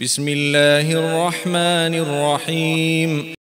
بسم الله الرحمن الرحيم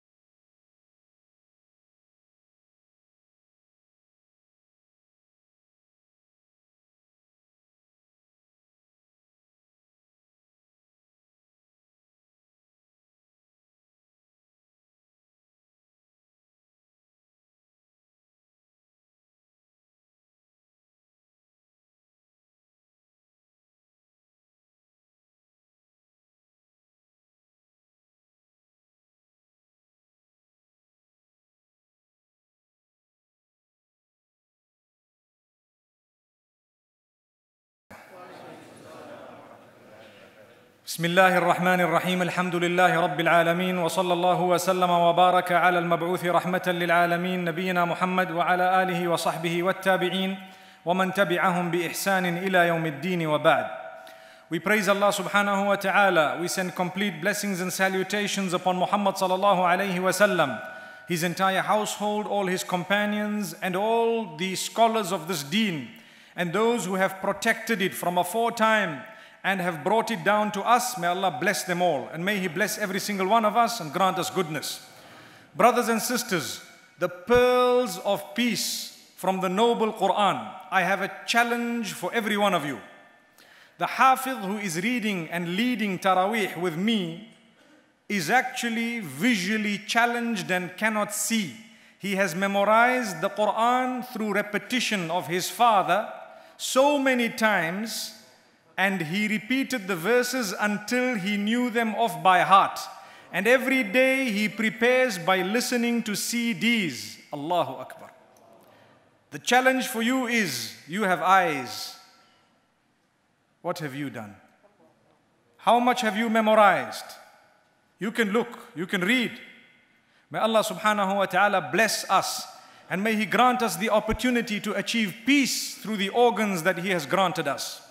بسم الله الرحمن الرحيم الحمد لله رب العالمين وصلى الله وسلم وبارك على المبعوث رحمة للعالمين نبينا محمد وعلى آله وصحبه والتابعين ومن تبعهم بإحسان إلى يوم الدين وبعد. We praise Allah subhanahu wa ta'ala. We send complete blessings and salutations upon Muhammad sallallahu alayhi wa sallam, his entire household, all his companions and all the scholars of this deen and those who have protected it from aforetime and have brought it down to us. May Allah bless them all, and may He bless every single one of us and grant us goodness. Brothers and sisters, the pearls of peace from the noble Quran. I have a challenge for every one of you. The Hafidh who is reading and leading Taraweeh with me is actually visually challenged and cannot see. He has memorized the Quran through repetition of his father so many times, and he repeated the verses until he knew them off by heart. And every day he prepares by listening to CDs. Allahu Akbar. The challenge for you is, you have eyes. What have you done? How much have you memorized? You can look, you can read. May Allah subhanahu wa ta'ala bless us, and may He grant us the opportunity to achieve peace through the organs that He has granted us.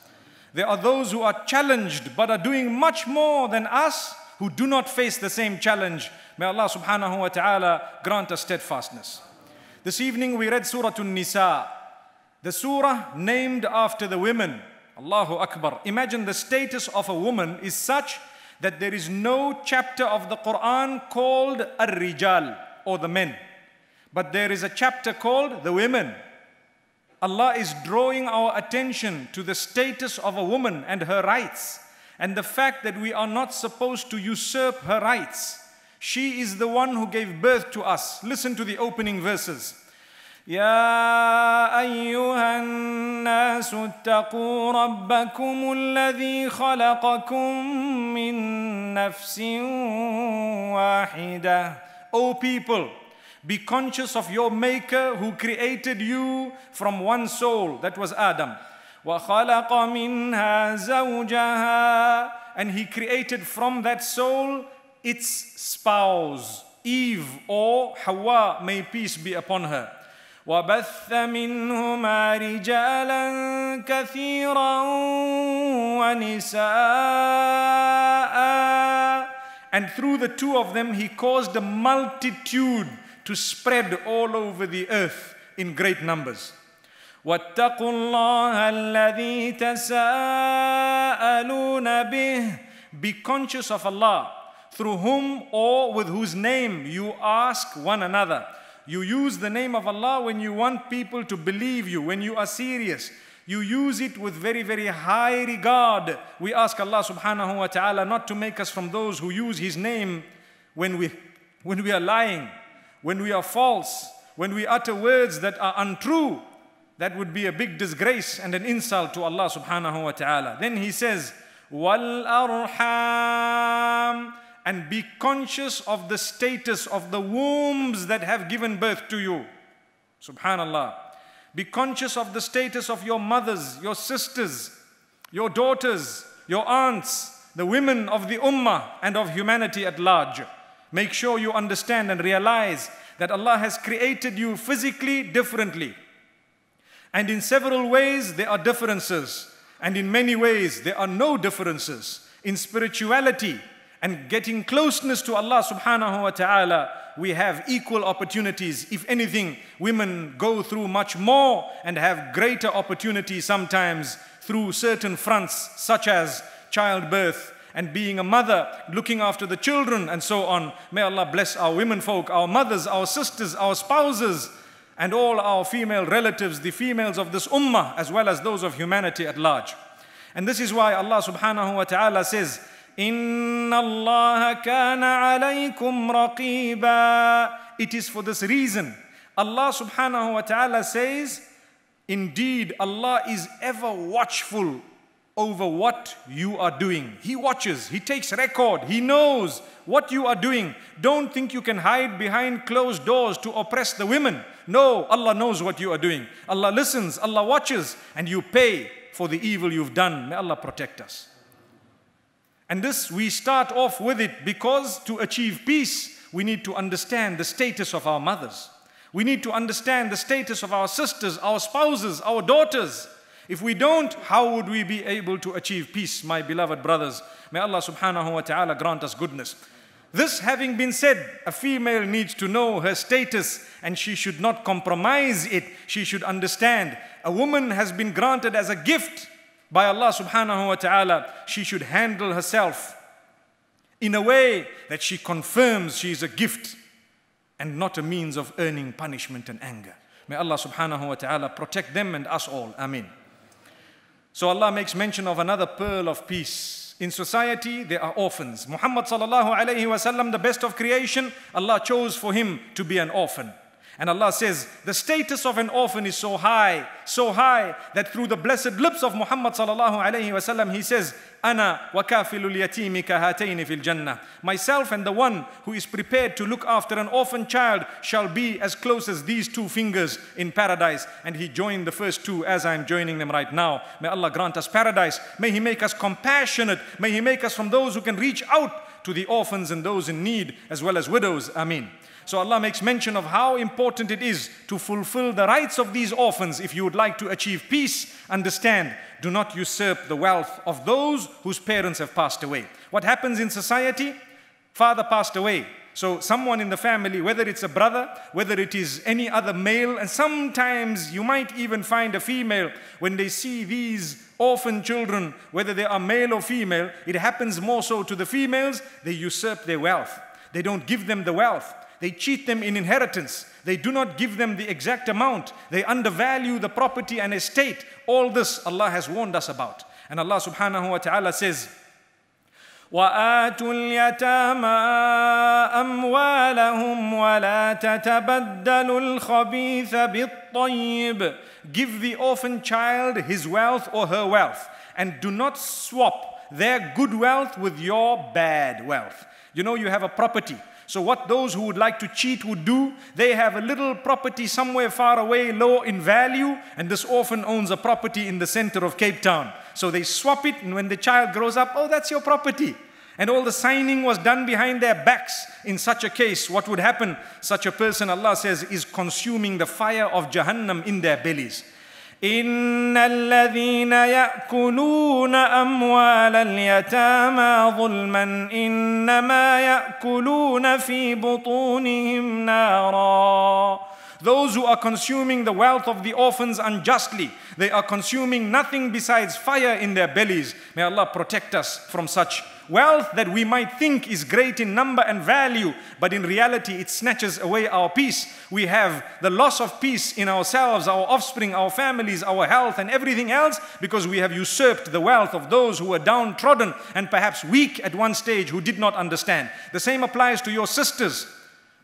There are those who are challenged but are doing much more than us, who do not face the same challenge. May Allah subhanahu wa ta'ala grant us steadfastness. This evening we read Surah An-Nisa, the surah named after the women. Allahu Akbar. Imagine the status of a woman is such that there is no chapter of the Quran called Ar-Rijal, or the men. But there is a chapter called the women. Allah is drawing our attention to the status of a woman and her rights, and the fact that we are not supposed to usurp her rights. She is the one who gave birth to us. Listen to the opening verses. يَا أَيُّهَا النَّاسُ اتَّقُوا رَبَّكُمُ الَّذِي خَلَقَكُم مِّن نَّفْسٍ وَاحِدَةٍ. O people, be conscious of your Maker who created you from one soul, that was Adam. وَخَلَقَ مِنْهَا زَوْجَهَا. And He created from that soul its spouse, Eve or Hawa, may peace be upon her. وَبَثَّ مِنْهُمَا رِجَالًا كَثِيرًا وَنِسَاءً. And through the two of them He caused a multitude to spread all over the earth in great numbers. وَاتَّقُوا اللَّهَ الَّذِي تَسَاءَلُونَ بِهِ. Be conscious of Allah, through whom or with whose name you ask one another. You use the name of Allah when you want people to believe you, when you are serious. You use it with very, very high regard. We ask Allah subhanahu wa ta'ala not to make us from those who use His name when we are lying, when we are false, when we utter words that are untrue. That would be a big disgrace and an insult to Allah subhanahu wa ta'ala. Then He says, wal arham, and be conscious of the status of the wombs that have given birth to you. Subhanallah. Be conscious of the status of your mothers, your sisters, your daughters, your aunts, the women of the ummah and of humanity at large. Make sure you understand and realize that Allah has created you physically differently. And in several ways there are differences. And in many ways there are no differences. In spirituality and getting closeness to Allah subhanahu wa ta'ala, we have equal opportunities. If anything, women go through much more and have greater opportunity sometimes through certain fronts, such as childbirth and being a mother, looking after the children and so on. May Allah bless our women folk, our mothers, our sisters, our spouses, and all our female relatives, the females of this ummah, as well as those of humanity at large. And this is why Allah subhanahu wa ta'ala says, إِنَّ اللَّهَ كَانَ عَلَيْكُمْ رَقِيبًا. It is for this reason. Allah subhanahu wa ta'ala says, indeed, Allah is ever watchful over what you are doing. He watches, He takes record, He knows what you are doing. Don't think you can hide behind closed doors to oppress the women. No, Allah knows what you are doing. Allah listens, Allah watches, and you pay for the evil you've done. May Allah protect us. And this, we start off with it because to achieve peace, we need to understand the status of our mothers. We need to understand the status of our sisters, our spouses, our daughters. If we don't, how would we be able to achieve peace, my beloved brothers? May Allah subhanahu wa ta'ala grant us goodness. This having been said, a female needs to know her status and she should not compromise it. She should understand. A woman has been granted as a gift by Allah subhanahu wa ta'ala. She should handle herself in a way that she confirms she is a gift and not a means of earning punishment and anger. May Allah subhanahu wa ta'ala protect them and us all. Ameen. So Allah makes mention of another pearl of peace. In society, there are orphans. Muhammad sallallahu alayhi wasallam, the best of creation, Allah chose for him to be an orphan. And Allah says, the status of an orphan is so high, that through the blessed lips of Muhammad sallallahu alayhi wasallam, he says, Ana wa kafilul yatimi ka hataini fil jannah. Myself and the one who is prepared to look after an orphan child shall be as close as these two fingers in paradise. And he joined the first two as I am joining them right now. May Allah grant us paradise. May He make us compassionate. May He make us from those who can reach out to the orphans and those in need, as well as widows. Ameen. So Allah makes mention of how important it is to fulfill the rights of these orphans. If you would like to achieve peace, understand, do not usurp the wealth of those whose parents have passed away. What happens in society? Father passed away. So someone in the family, whether it's a brother, whether it is any other male, and sometimes you might even find a female, when they see these orphan children, whether they are male or female, it happens more so to the females, they usurp their wealth. They don't give them the wealth. They cheat them in inheritance. They do not give them the exact amount. They undervalue the property and estate. All this Allah has warned us about. And Allah subhanahu wa ta'ala says, وَآتُوا الْيَتَامَىٰ أَمْوَالَهُمْ وَلَا تَتَبَدَّلُوا الْخَبِيثَ بِالطَّيِّبِ. Give the orphan child his wealth or her wealth, and do not swap their good wealth with your bad wealth. You know, you have a property. So what those who would like to cheat would do, they have a little property somewhere far away, low in value, and this orphan owns a property in the center of Cape Town. So they swap it, and when the child grows up, oh, that's your property. And all the signing was done behind their backs. In such a case, what would happen? Such a person, Allah says, is consuming the fire of Jahannam in their bellies. إِنَّ الَّذِينَ يَأْكُلُونَ أَمْوَالَ الْيَتَامَى ظُلْمًا إِنَّمَا يَأْكُلُونَ فِي بُطُونِهِمْ نَارًا. Those who are consuming the wealth of the orphans unjustly, they are consuming nothing besides fire in their bellies. May Allah protect us from such wealth that we might think is great in number and value, but in reality it snatches away our peace. We have the loss of peace in ourselves, our offspring, our families, our health, and everything else, because we have usurped the wealth of those who were downtrodden and perhaps weak at one stage, who did not understand. The same applies to your sisters.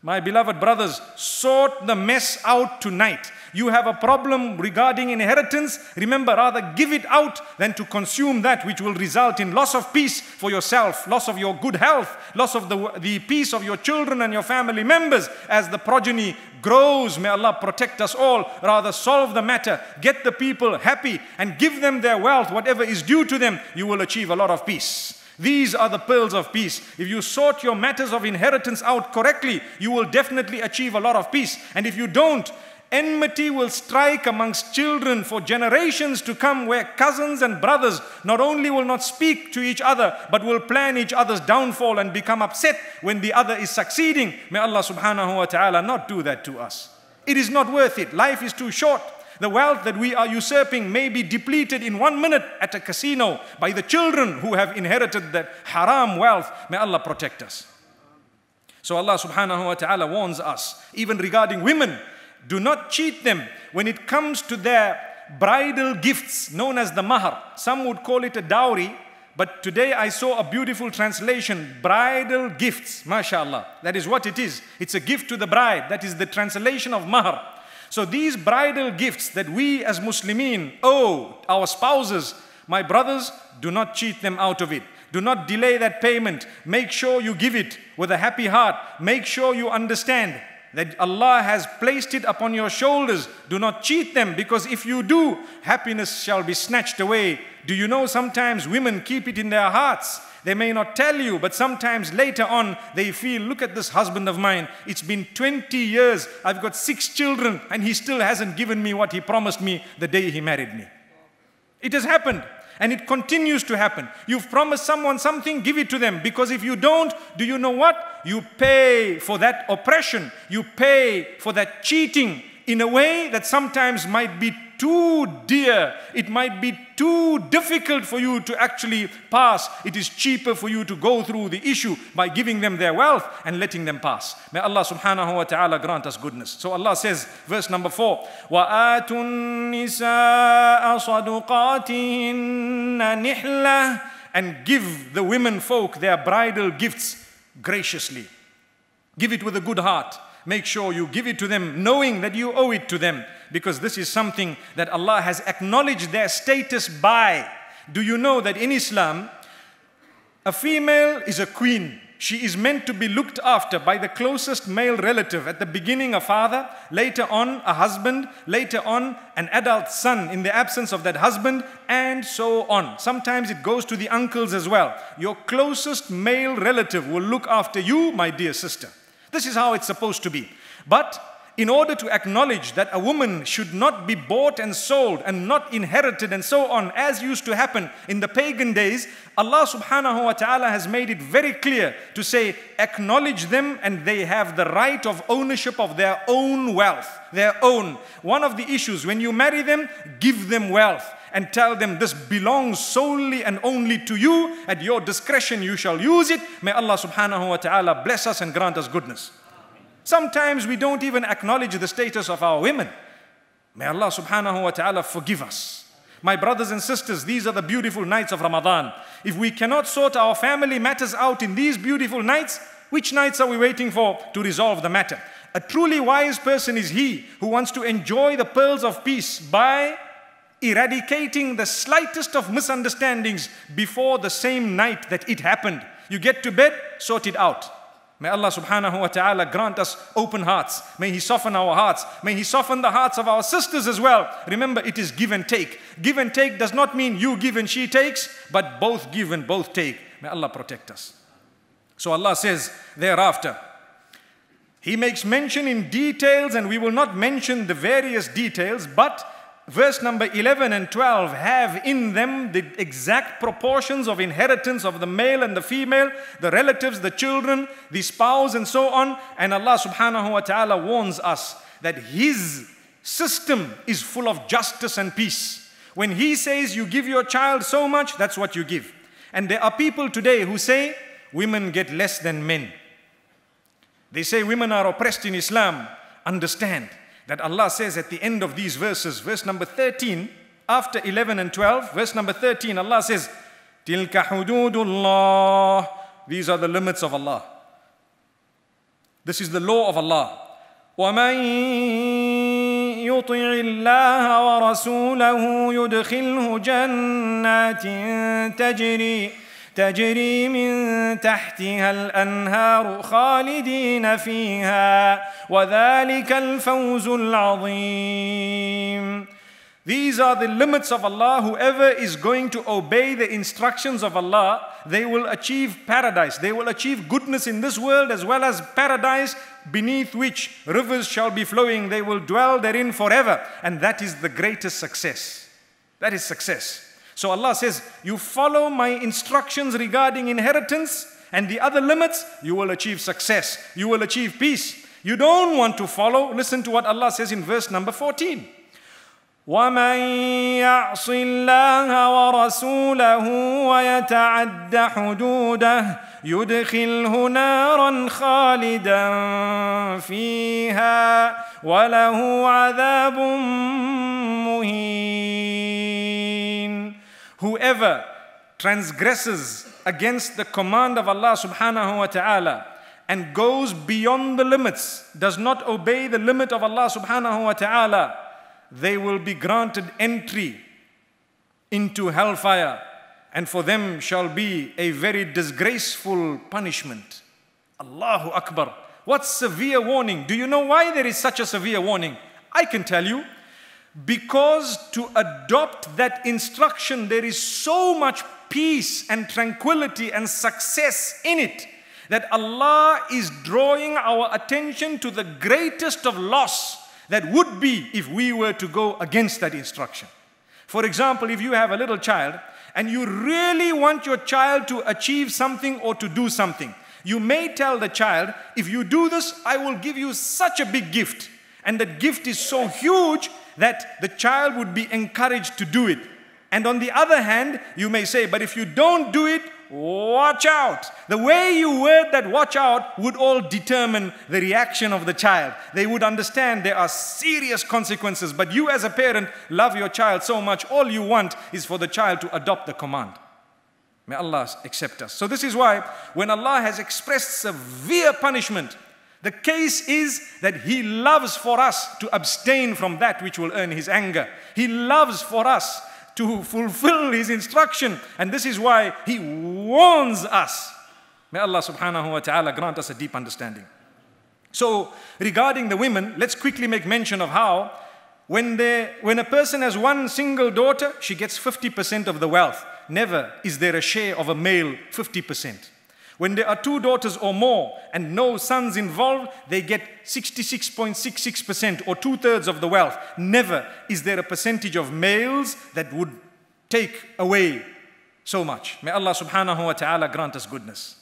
My beloved brothers, sort the mess out tonight. You have a problem regarding inheritance. Remember, rather give it out than to consume that which will result in loss of peace for yourself, loss of your good health, loss of the peace of your children and your family members. As the progeny grows, may Allah protect us all. Rather solve the matter, get the people happy, and give them their wealth, whatever is due to them. You will achieve a lot of peace. These are the pearls of peace. If you sort your matters of inheritance out correctly, you will definitely achieve a lot of peace. And if you don't, enmity will strike amongst children for generations to come, where cousins and brothers not only will not speak to each other, but will plan each other's downfall and become upset when the other is succeeding. May Allah subhanahu wa ta'ala not do that to us. It is not worth it. Life is too short. The wealth that we are usurping may be depleted in 1 minute at a casino by the children who have inherited that haram wealth. May Allah protect us. So Allah subhanahu wa ta'ala warns us, even regarding women, do not cheat them when it comes to their bridal gifts known as the mahar. Some would call it a dowry, but today I saw a beautiful translation, bridal gifts, mashallah. That is what it is. It's a gift to the bride. That is the translation of mahar. So these bridal gifts that we as Muslimin owe our spouses, my brothers, do not cheat them out of it. Do not delay that payment. Make sure you give it with a happy heart. Make sure you understand that Allah has placed it upon your shoulders. Do not cheat them, because if you do, happiness shall be snatched away. Do you know sometimes women keep it in their hearts? They may not tell you, but sometimes later on they feel, look at this husband of mine. It's been 20 years. I've got 6 children and he still hasn't given me what he promised me the day he married me. It has happened. And it continues to happen. You've promised someone something, give it to them. Because if you don't, do you know what? You pay for that oppression. You pay for that cheating in a way that sometimes might be too dear. It might be too difficult for you to actually pass. It is cheaper for you to go through the issue by giving them their wealth and letting them pass. May Allah subhanahu wa ta'ala grant us goodness. So Allah says, verse number 4, وَآتُ النِّسَاءَ صَدُقَاتِهِنَّ نِحْلَةً, and give the women folk their bridal gifts graciously. Give it with a good heart. Make sure you give it to them knowing that you owe it to them, because this is something that Allah has acknowledged their status by. Do you know that in Islam, a female is a queen. She is meant to be looked after by the closest male relative. At the beginning, a father, later on, a husband, later on, an adult son in the absence of that husband, and so on. Sometimes it goes to the uncles as well. Your closest male relative will look after you, my dear sister. This is how it's supposed to be. But in order to acknowledge that a woman should not be bought and sold and not inherited and so on, as used to happen in the pagan days, Allah subhanahu wa ta'ala has made it very clear to say, acknowledge them and they have the right of ownership of their own wealth, their own. One of the issues, when you marry them, give them wealth and tell them this belongs solely and only to you. At your discretion you shall use it. May Allah subhanahu wa ta'ala bless us and grant us goodness. Sometimes we don't even acknowledge the status of our women. May Allah subhanahu wa ta'ala forgive us. My brothers and sisters, these are the beautiful nights of Ramadan. If we cannot sort our family matters out in these beautiful nights, which nights are we waiting for to resolve the matter? A truly wise person is he who wants to enjoy the pearls of peace by eradicating the slightest of misunderstandings before the same night that it happened. You get to bed, sort it out. May Allah subhanahu wa ta'ala grant us open hearts. May He soften our hearts. May He soften the hearts of our sisters as well. Remember, it is give and take. Give and take does not mean you give and she takes, but both give and both take. May Allah protect us. So Allah says thereafter, He makes mention in details, and we will not mention the various details, but verse number 11 and 12 have in them the exact proportions of inheritance of the male and the female, the relatives, the children, the spouse, and so on. And Allah subhanahu wa ta'ala warns us that His system is full of justice and peace. When He says you give your child so much, that's what you give. And there are people today who say women get less than men. They say women are oppressed in Islam. Understand that Allah says at the end of these verses, verse number 13, after 11 and 12, verse number 13, Allah says, Tilka hududullah. These are the limits of Allah. This is the law of Allah. وَمَن يُطِعِ اللَّهَ وَرَسُولَهُ يُدْخِلْهُ جَنَّاتٍ تجري من تحتها الأنهار خالدين فيها وذلك الفوز العظيم. These are the limits of Allah. Whoever is going to obey the instructions of Allah, they will achieve paradise. They will achieve goodness in this world as well as paradise, beneath which rivers shall be flowing. They will dwell therein forever. And that is the greatest success. That is success. So Allah says, you follow my instructions regarding inheritance and the other limits, you will achieve success. You will achieve peace. You don't want to follow. Listen to what Allah says in verse number 14. وَمَنْ يَعْصِ اللَّهَ وَرَسُولَهُ وَيَتَعَدَّ حُدُودَهُ يُدْخِلْهُ نَارًا خَالِدًا فِيهَا وَلَهُ عَذَابٌ مُهِينٌ. Whoever transgresses against the command of Allah subhanahu wa ta'ala and goes beyond the limits, does not obey the limit of Allah subhanahu wa ta'ala, they will be granted entry into hellfire, and for them shall be a very disgraceful punishment. Allahu Akbar. What severe warning. Do you know why there is such a severe warning? I can tell you. Because to adopt that instruction, there is so much peace and tranquility and success in it, that Allah is drawing our attention to the greatest of loss that would be if we were to go against that instruction. For example, if you have a little child and you really want your child to achieve something or to do something, you may tell the child, if you do this, I will give you such a big gift. And that gift is so huge that the child would be encouraged to do it. And on the other hand, you may say, but if you don't do it, watch out. The way you word that watch out would all determine the reaction of the child. They would understand there are serious consequences, but you as a parent love your child so much, all you want is for the child to adopt the command. May Allah accept us. So this is why when Allah has expressed severe punishment, the case is that He loves for us to abstain from that which will earn His anger. He loves for us to fulfill His instruction. And this is why He warns us. May Allah subhanahu wa ta'ala grant us a deep understanding. So regarding the women, let's quickly make mention of how when a person has one single daughter, she gets 50% of the wealth. Never is there a share of a male 50%. When there are two daughters or more and no sons involved, they get 66.66% or 2/3 of the wealth. Never is there a percentage of males that would take away so much. May Allah subhanahu wa ta'ala grant us goodness.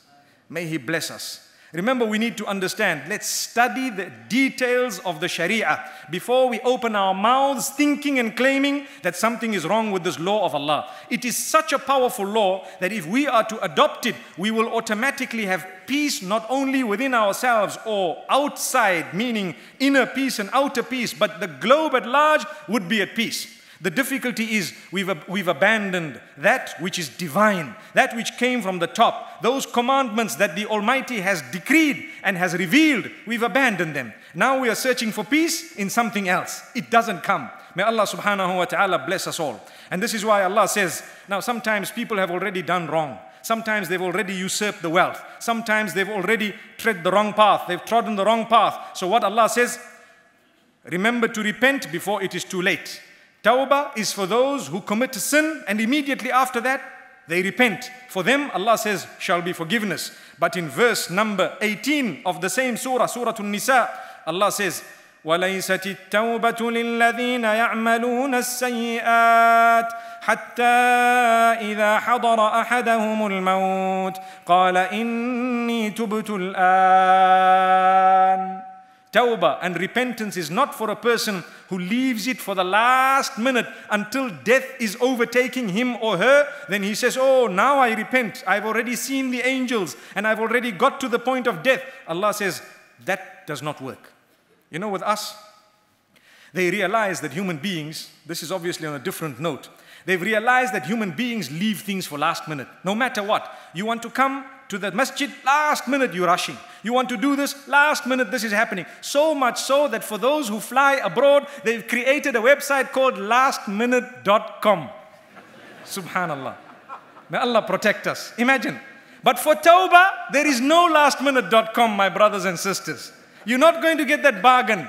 May He bless us. Remember, we need to understand. Let's study the details of the Sharia before we open our mouths thinking and claiming that something is wrong with this law of Allah. It is such a powerful law that if we are to adopt it, we will automatically have peace not only within ourselves or outside, meaning inner peace and outer peace, but the globe at large would be at peace. The difficulty is we've abandoned that which is divine, that which came from the top. Those commandments that the Almighty has decreed and has revealed, we've abandoned them. Now we are searching for peace in something else. It doesn't come. May Allah subhanahu wa ta'ala bless us all. And this is why Allah says, now sometimes people have already done wrong. Sometimes they've already usurped the wealth. Sometimes they've already tread the wrong path. They've trodden the wrong path. So what Allah says, remember to repent before it is too late. Tawbah is for those who commit a sin and immediately after that they repent. For them, Allah says, shall be forgiveness. But in verse number 18 of the same surah, Surah An-Nisa, Allah says, وَلَيْسَتِ التَّوْبَةُ لِلَّذِينَ يَعْمَلُونَ السَّيِّئَاتِ حَتَّى إِذَا حَضَرَ أَحَدَهُمُ الْمَوْتِ قَالَ إِنِّي تُبْتُ الْآنِ. Tawbah and repentance is not for a person who leaves it for the last minute until death is overtaking him or her. Then he says, oh, now I repent. I've already seen the angels and I've already got to the point of death. Allah says, that does not work. You know, with us, they realize that human beings, this is obviously on a different note, they've realized that human beings leave things for last minute. No matter what, you want to come to the masjid, last minute you're rushing. You want to do this, last minute this is happening. So much so that for those who fly abroad, they've created a website called lastminute.com. Subhanallah. May Allah protect us. Imagine. But for Tawbah, there is no lastminute.com, my brothers and sisters. You're not going to get that bargain.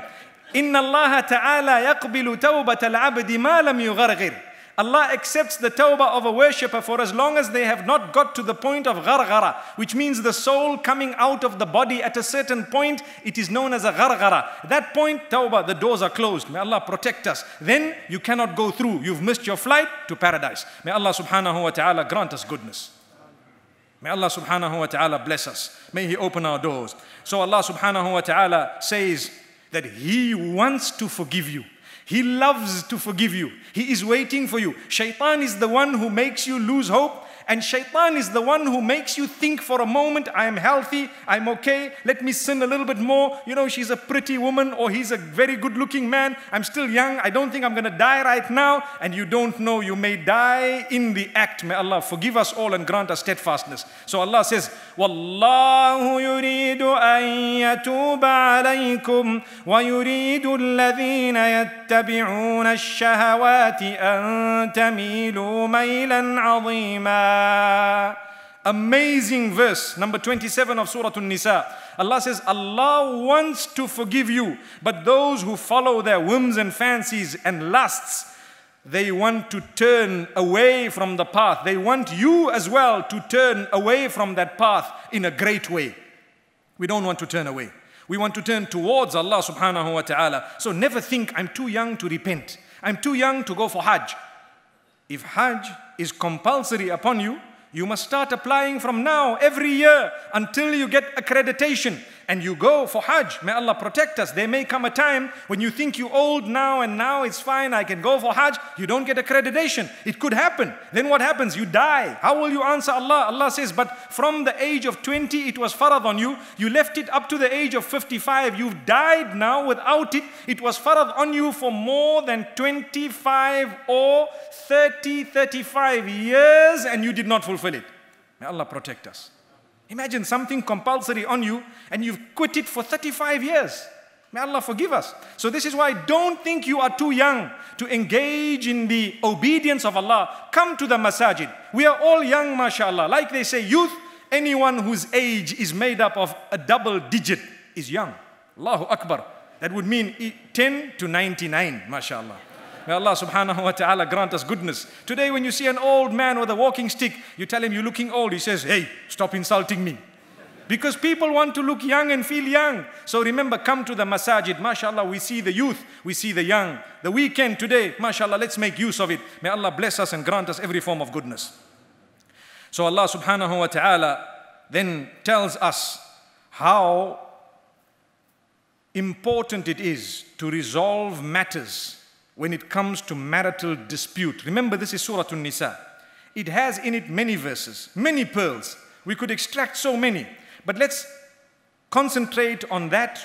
Inna Allah ta'ala yaqbilu tawbata al-abdi ma lam yugharghir. Allah accepts the tawbah of a worshipper for as long as they have not got to the point of gharghara, which means the soul coming out of the body at a certain point. It is known as a gharghara. That point, tawbah, the doors are closed. May Allah protect us. Then you cannot go through. You've missed your flight to paradise. May Allah subhanahu wa ta'ala grant us goodness. May Allah subhanahu wa ta'ala bless us. May He open our doors. So Allah subhanahu wa ta'ala says that He wants to forgive you. He loves to forgive you. He is waiting for you. Shaitan is the one who makes you lose hope. And shaitan is the one who makes you think for a moment, I am healthy, I'm okay, let me sin a little bit more. You know, she's a pretty woman, or he's a very good-looking man. I'm still young, I don't think I'm going to die right now. And you don't know, you may die in the act. May Allah forgive us all and grant us steadfastness. So Allah says, وَاللَّهُ يُرِيدُ أَن يَتُوبَ عَلَيْكُمْ وَيُرِيدُ الَّذِينَ يَتَّبِعُونَ الشَّهَوَاتِ أَن تَمِيلُوا مَيْلًا عَظِيمًا. Amazing verse, number 27 of Surah An-Nisa. Allah says, Allah wants to forgive you, but those who follow their whims and fancies and lusts, they want to turn away from the path. They want you as well to turn away from that path in a great way. We don't want to turn away. We want to turn towards Allah subhanahu wa ta'ala. So never think, I'm too young to repent. I'm too young to go for Hajj. If Hajj is compulsory upon you, you must start applying from now every year until you get accreditation and you go for Hajj. May Allah protect us. There may come a time when you think you're old now and now it's fine, I can go for Hajj. You don't get accreditation. It could happen. Then what happens? You die. How will you answer Allah? Allah says, but from the age of 20, it was farad on you. You left it up to the age of 55. You've died now without it. It was farad on you for more than 25 or 30, 35 years and you did not fulfill it. May Allah protect us. Imagine something compulsory on you and you've quit it for 35 years. May Allah forgive us. So this is why don't think you are too young to engage in the obedience of Allah. Come to the masajid. We are all young, mashallah. Like they say, youth, anyone whose age is made up of a double digit is young. Allahu Akbar. That would mean 10 to 99, mashallah. May Allah subhanahu wa ta'ala grant us goodness. Today when you see an old man with a walking stick, you tell him you're looking old. He says, hey, stop insulting me. Because people want to look young and feel young. So remember, come to the masajid. MashaAllah, we see the youth, we see the young. The weekend today, MashaAllah, let's make use of it. May Allah bless us and grant us every form of goodness. So Allah subhanahu wa ta'ala then tells us how important it is to resolve matters when it comes to marital dispute. Remember, this is Surah An-Nisa. It has in it many verses, many pearls. We could extract so many. But let's concentrate on that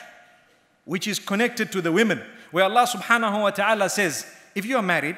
which is connected to the women, where Allah subhanahu wa ta'ala says, if you are married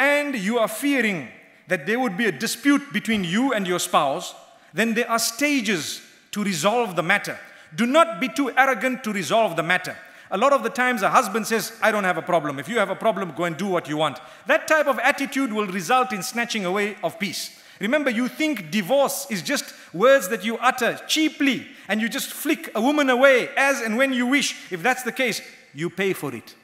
and you are fearing that there would be a dispute between you and your spouse, then there are stages to resolve the matter. Do not be too arrogant to resolve the matter. A lot of the times a husband says, I don't have a problem. If you have a problem, go and do what you want. That type of attitude will result in snatching away of peace. Remember, you think divorce is just words that you utter cheaply and you just flick a woman away as and when you wish. If that's the case, you pay for it.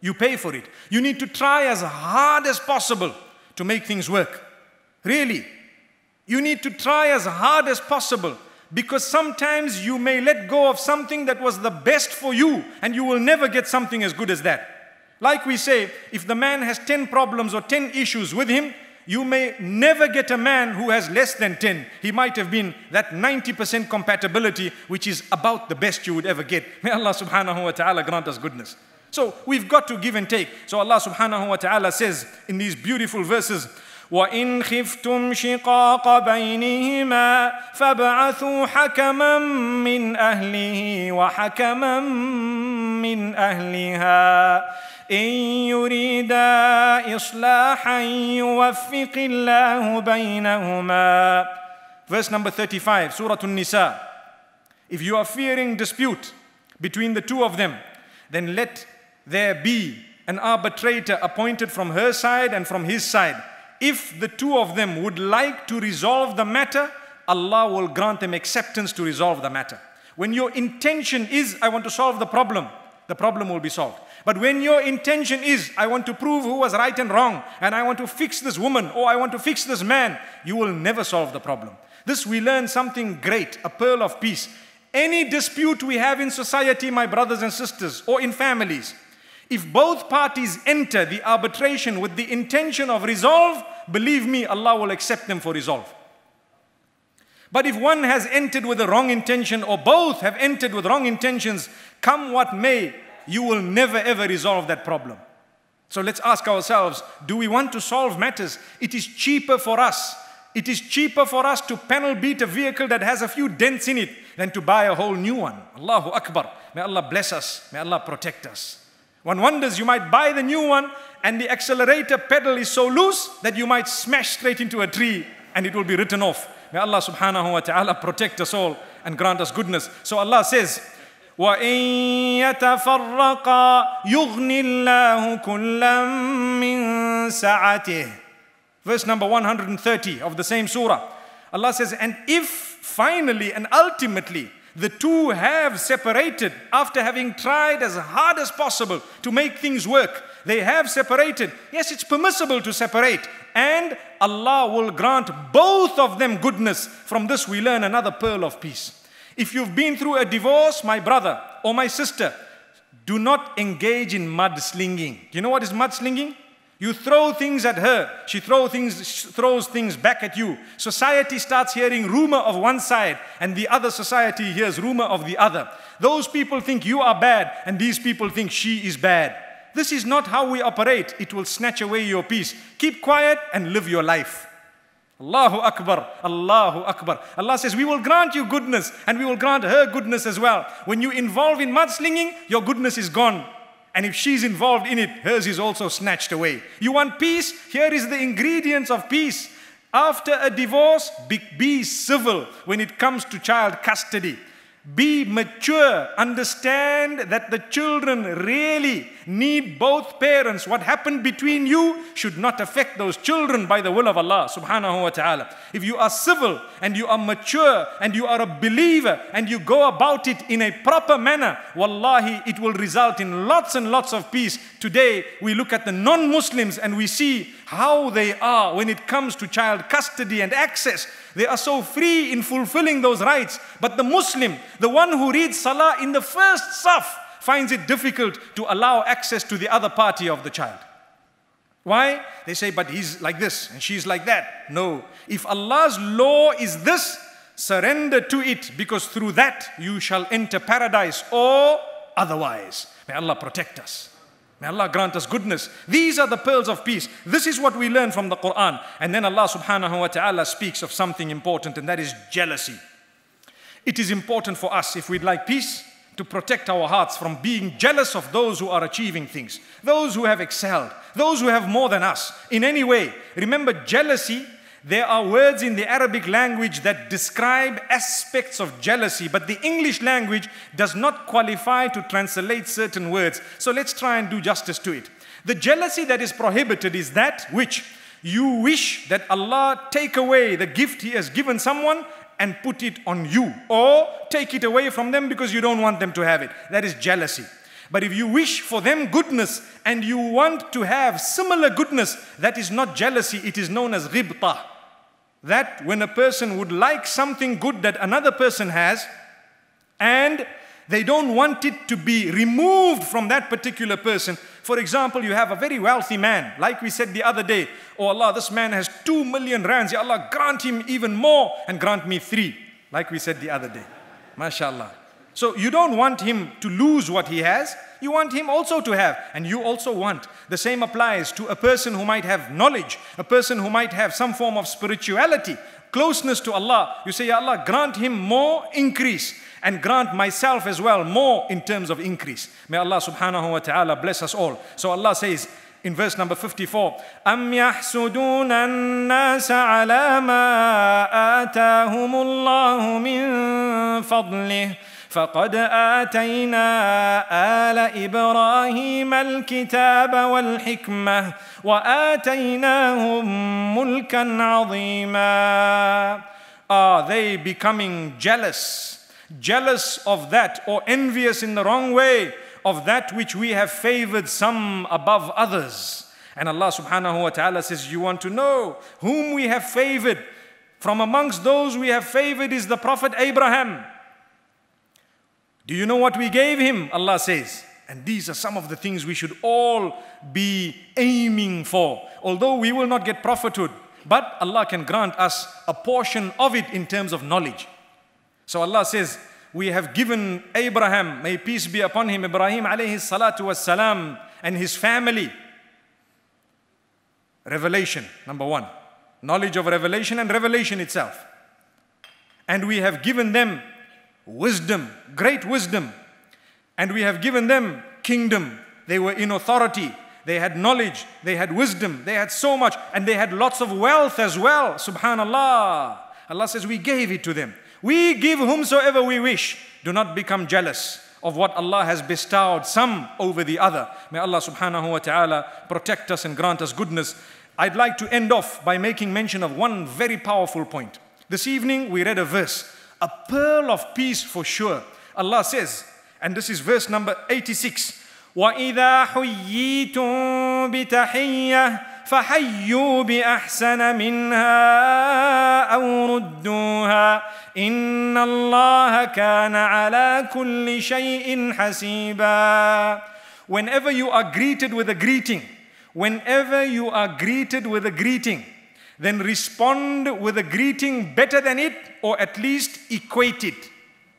You pay for it. You need to try as hard as possible to make things work. Really. You need to try as hard as possible. Because sometimes you may let go of something that was the best for you and you will never get something as good as that. Like we say, if the man has 10 problems or 10 issues with him, you may never get a man who has less than 10. He might have been that 90% compatibility, which is about the best you would ever get. May Allah subhanahu wa ta'ala grant us goodness. So we've got to give and take. So Allah subhanahu wa ta'ala says in these beautiful verses, وَإِنْ خِفْتُمْ شِقَاقَ بَيْنِهِمَا فَابْعَثُوا حَكَمًا مِّنْ أَهْلِهِ وَحَكَمًا مِّنْ أَهْلِهَا إِنْ يُرِيدَا إِصْلَاحًا يُوَفِّقِ اللَّهُ بَيْنَهُمَا. Verse number 35, Surah An-Nisa. If you are fearing dispute between the two of them, then let there be an arbitrator appointed from her side and from his side. If the two of them would like to resolve the matter, Allah will grant them acceptance to resolve the matter. When your intention is, I want to solve the problem will be solved. But when your intention is, I want to prove who was right and wrong, and I want to fix this woman, or I want to fix this man, you will never solve the problem. This we learn something great, a pearl of peace. Any dispute we have in society, my brothers and sisters, or in families, if both parties enter the arbitration with the intention of resolve, believe me, Allah will accept them for resolve. But if one has entered with a wrong intention, or both have entered with wrong intentions, come what may, you will never ever resolve that problem. So let's ask ourselves, do we want to solve matters? It is cheaper for us. It is cheaper for us to panel beat a vehicle that has a few dents in it than to buy a whole new one. Allahu Akbar. May Allah bless us. May Allah protect us. One wonders, you might buy the new one and the accelerator pedal is so loose that you might smash straight into a tree and it will be written off. May Allah subhanahu wa ta'ala protect us all and grant us goodness. So Allah says, وَإِن يَتَفَرَّقَا يُغْنِ اللَّهُ كُلًّا مِّن سَعَتِهِ. Verse number 130 of the same surah. Allah says, and if finally and ultimately the two have separated after having tried as hard as possible to make things work, they have separated. Yes, it's permissible to separate. And Allah will grant both of them goodness. From this we learn another pearl of peace. If you've been through a divorce, my brother or my sister, do not engage in mudslinging. Do you know what is mudslinging? You throw things at her. She throws things back at you. Society starts hearing rumor of one side and the other society hears rumor of the other. Those people think you are bad and these people think she is bad. This is not how we operate. It will snatch away your peace. Keep quiet and live your life. Allahu Akbar, Allahu Akbar. Allah says, we will grant you goodness and we will grant her goodness as well. When you involve in mudslinging, your goodness is gone. And if she's involved in it, hers is also snatched away. You want peace? Here is the ingredients of peace. After a divorce, be civil when it comes to child custody. Be mature. Understand that the children really need both parents. What happened between you should not affect those children by the will of Allah subhanahu wa ta'ala. If you are civil and you are mature and you are a believer and you go about it in a proper manner, wallahi, it will result in lots and lots of peace. Today, we look at the non-Muslims and we see how they are when it comes to child custody and access. They are so free in fulfilling those rights. But the Muslim, the one who reads Salah in the first saf, finds it difficult to allow access to the other party of the child. Why? They say, but he's like this and she's like that. No. If Allah's law is this, surrender to it, because through that you shall enter paradise or otherwise. May Allah protect us. May Allah grant us goodness. These are the pearls of peace. This is what we learn from the Quran. And then Allah subhanahu wa ta'ala speaks of something important, and that is jealousy. It is important for us, if we'd like peace, to protect our hearts from being jealous of those who are achieving things, those who have excelled, those who have more than us in any way. Remember, jealousy, there are words in the Arabic language that describe aspects of jealousy, but the English language does not qualify to translate certain words. So let's try and do justice to it. The jealousy that is prohibited is that which you wish that Allah take away the gift He has given someone and put it on you, or take it away from them because you don't want them to have it. That is jealousy. But if you wish for them goodness and you want to have similar goodness, that is not jealousy. It is known as ghibtah. That when a person would like something good that another person has and they don't want it to be removed from that particular person. For example, you have a very wealthy man, like we said the other day, oh Allah, this man has 2 million rands. Ya Allah, grant him even more and grant me 3, like we said the other day. MashaAllah. So you don't want him to lose what he has. You want him also to have, and you also want. The same applies to a person who might have knowledge, a person who might have some form of spirituality, closeness to Allah. You say, Ya Allah, grant him more increase and grant myself as well more in terms of increase. May Allah subhanahu wa ta'ala bless us all. So Allah says in verse number 54, أَمْ يَحْسُدُونَ النَّاسَ عَلَى مَا آتَاهُمُ اللَّهُ مِنْ فَضْلِهِ فَقَدْ آتَيْنَا آلَ إِبْرَاهِيمَ الْكِتَابَ وَالْحِكْمَةَ وَآتَيْنَاهُمْ مُلْكًا عَظِيمًا. Are they becoming jealous? Jealous of that, or envious in the wrong way of that which we have favored some above others? And Allah subhanahu wa ta'ala says, you want to know whom we have favored? From amongst those we have favored is the Prophet Abraham. Do you know what we gave him? Allah says, and these are some of the things we should all be aiming for. Although we will not get prophethood, but Allah can grant us a portion of it in terms of knowledge. So Allah says, we have given Abraham, may peace be upon him, Ibrahim alayhi salatu was salam, and his family revelation, number one, knowledge of revelation and revelation itself. And we have given them wisdom, great wisdom, and we have given them kingdom. They were in authority, they had knowledge, they had wisdom, they had so much, and they had lots of wealth as well. Subhanallah. Allah says we gave it to them. We give whomsoever we wish. Do not become jealous of what Allah has bestowed some over the other. May Allah subhanahu wa ta'ala protect us and grant us goodness. I'd like to end off by making mention of one very powerful point. This evening we read a verse, a pearl of peace for sure. Allah says, and this is verse number 86, وَإِذَا حُيِّيتُمْ بِتَحِيَّةٍ فَحَيُّوا بِأَحْسَنَ مِنْهَا أَوْ رُدُّوهَا إِنَّ اللَّهَ كَانَ عَلَى كُلِّ شَيْءٍ حَسِيبًا. Whenever you are greeted with a greeting, then respond with a greeting better than it, or at least equate it.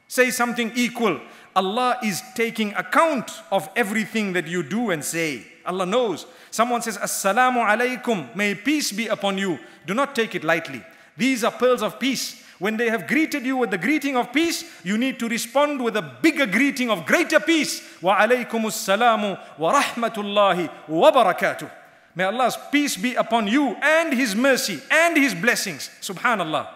Say something equal. Allah is taking account of everything that you do and say. Allah knows. Someone says, Assalamu alaikum, may peace be upon you. Do not take it lightly. These are pearls of peace. When they have greeted you with the greeting of peace, you need to respond with a bigger greeting of greater peace. Wa alaikumus salamu wa rahmatullahi wa barakatuh. May Allah's peace be upon you and His mercy and His blessings. Subhanallah.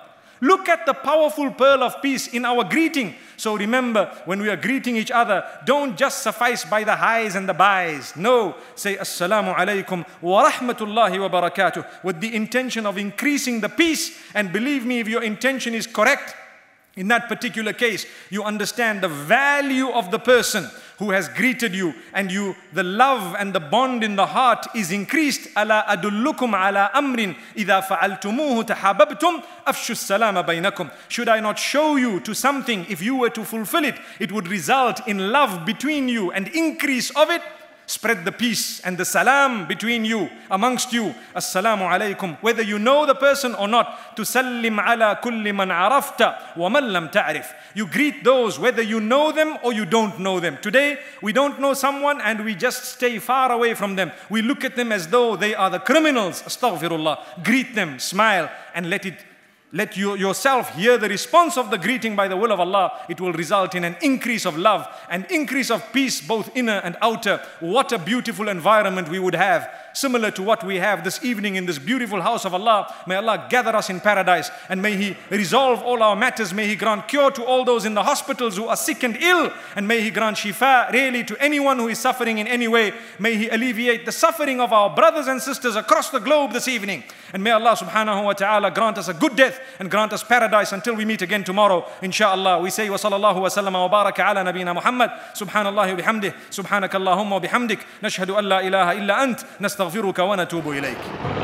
Look at the powerful pearl of peace in our greeting. So remember, when we are greeting each other, don't just suffice by the highs and the bys. No, say Assalamu alaikum wa rahmatullahi wa barakatuh with the intention of increasing the peace. And believe me, if your intention is correct, in that particular case, you understand the value of the person who has greeted you, and you, the love and the bond in the heart is increased. Ala adullukum ala amrin idha fa'altumuhu tahabbtum afshu as-salama bainakum. Should I not show you to something? If you were to fulfill it, it would result in love between you and increase of it. Spread the peace and the salam between you, amongst you. Assalamu alaikum. Whether you know the person or not, tusallim ala kulli man arafta wa man lam ta'rif. You greet those whether you know them or you don't know them. Today, we don't know someone and we just stay far away from them. We look at them as though they are the criminals. Astaghfirullah. Greet them, smile, and let you yourself hear the response of the greeting by the will of Allah. It will result in an increase of love and increase of peace, both inner and outer. What a beautiful environment we would have, similar to what we have this evening in this beautiful house of Allah. May Allah gather us in paradise, and may He resolve all our matters. May He grant cure to all those in the hospitals who are sick and ill, and may He grant shifa really to anyone who is suffering in any way. May He alleviate the suffering of our brothers and sisters across the globe this evening, and may Allah subhanahu wa ta'ala grant us a good death and grant us paradise until we meet again tomorrow, inshallah. We say wa sallallahu wa sallama wa baraka ala nabina Muhammad. Subhanallahi wa bihamdih, subhanakallahumma wa bihamdik, nashhadu an la ilaha illa ant, nastaghfiruka wa natubu ilayk.